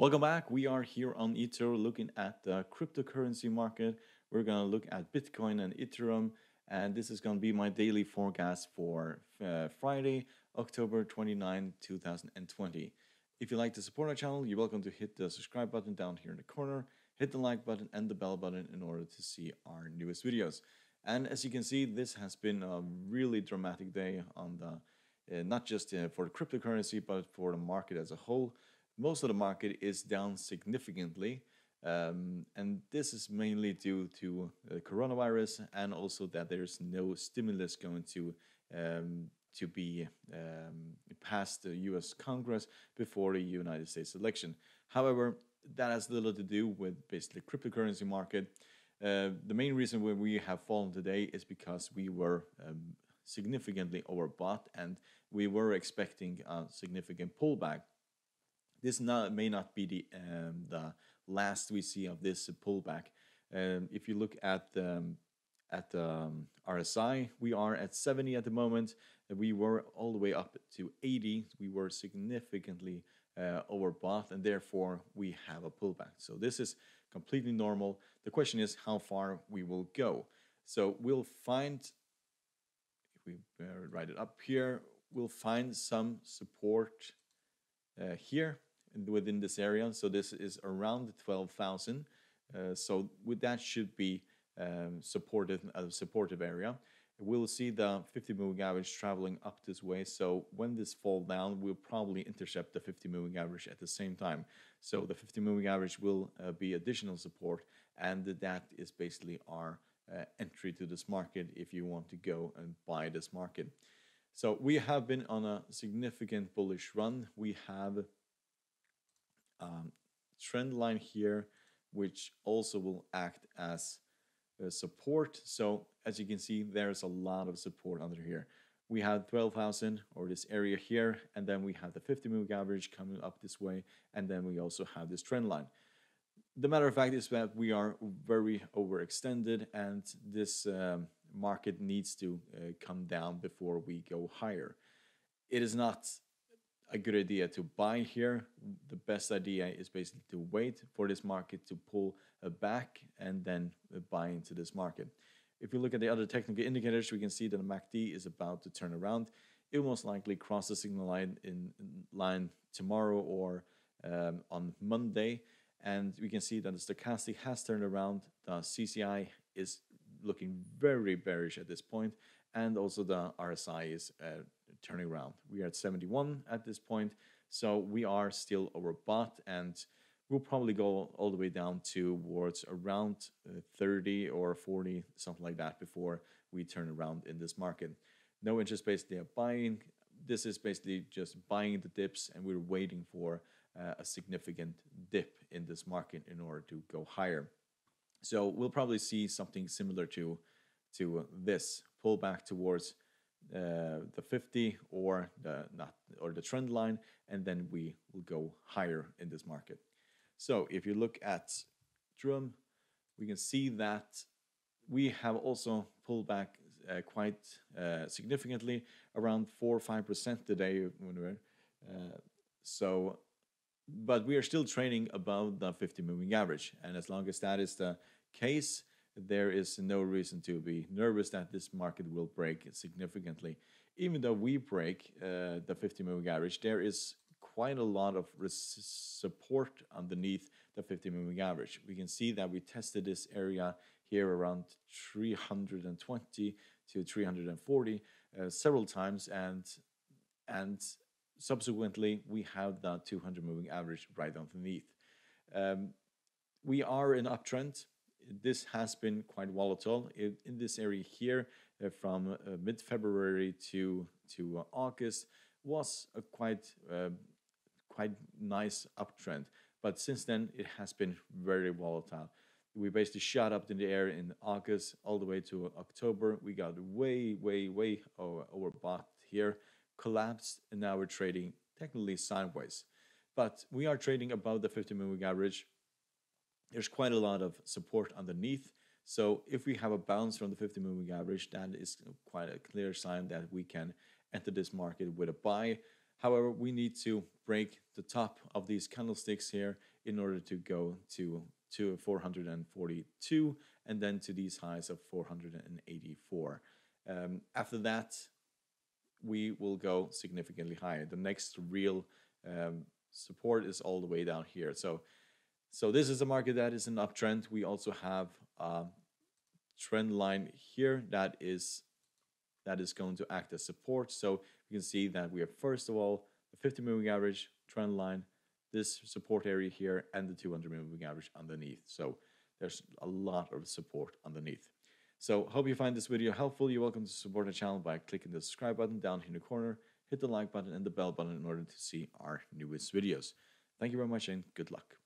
Welcome back. We are here on Ether looking at the cryptocurrency market. We're going to look at Bitcoin and Ethereum, and this is going to be my daily forecast for Friday, October 29, 2020. If you like to support our channel, you're welcome to hit the subscribe button down here in the corner, hit the like button and the bell button in order to see our newest videos. And as you can see, this has been a really dramatic day on the not just for the cryptocurrency, but for the market as a whole. Most of the market is down significantly, and this is mainly due to the coronavirus and also that there's no stimulus going to be passed the U.S. Congress before the United States election. However, that has little to do with basically cryptocurrency market. The main reason why we have fallen today is because we were significantly overbought and we were expecting a significant pullback. This may not be the last we see of this pullback. If you look at the RSI, we are at 70 at the moment. We were all the way up to 80. We were significantly overbought, and therefore we have a pullback. So this is completely normal. The question is how far we will go. So we'll find, if we write it up here, we'll find some support here. Within this area, so this is around 12,000. So with that should be supportive area. We'll see the 50-moving average traveling up this way. So when this falls down, we'll probably intercept the 50-moving average at the same time. So the 50-moving average will be additional support, and that is basically our entry to this market if you want to go and buy this market. So we have been on a significant bullish run. We have trend line here, which also will act as support. So as you can see, there's a lot of support under here. We had 12,000 or this area here, and then we have the 50-moving average coming up this way, and then we also have this trend line. The matter of fact is that we are very overextended, and this market needs to come down before we go higher. It is not a good idea to buy here. The best idea is basically to wait for this market to pull back and then buy into this market. If you look at the other technical indicators, we can see that the MACD is about to turn around. It will most likely cross the signal line in tomorrow or on Monday, and we can see that the stochastic has turned around. The CCI is looking very bearish at this point, and also the RSI is turning around. We are at 71 at this point, so we are still overbought, and we'll probably go all the way down towards around 30 or 40, something like that, before we turn around in this market. No interest basically of buying. This is basically just buying the dips, and we're waiting for a significant dip in this market in order to go higher. So we'll probably see something similar to this pull back towards the 50 or the trend line, and then we will go higher in this market. So if you look at Ethereum, we can see that we have also pulled back quite significantly, around 4 or 5% today. But we are still trading above the 50-moving average, and as long as that is the case, there is no reason to be nervous that this market will break significantly. Even though we break the 50-moving average, there is quite a lot of support underneath the 50-moving average. We can see that we tested this area here around 320 to 340 several times, and subsequently, we have the 200-moving average right underneath. We are in uptrend. This has been quite volatile in this area here from mid-February to August was a quite nice uptrend. But since then, it has been very volatile. We basically shot up in the air in August all the way to October. We got way overbought here. Collapsed, and now we're trading technically sideways, but we are trading above the 50-moving average. There's quite a lot of support underneath, so if we have a bounce from the 50-moving average, that is quite a clear sign that we can enter this market with a buy. However, we need to break the top of these candlesticks here in order to go to 442 and then to these highs of 484. After that, we will go significantly higher. The next real support is all the way down here. So this is a market that is an uptrend. We also have a trend line here that is going to act as support. So you can see that we have, first of all, the 50 moving average trend line, this support area here, and the 200 moving average underneath. So there's a lot of support underneath. So hope you find this video helpful. You're welcome to support the channel by clicking the subscribe button down here in the corner, hit the like button and the bell button in order to see our newest videos. Thank you very much and good luck.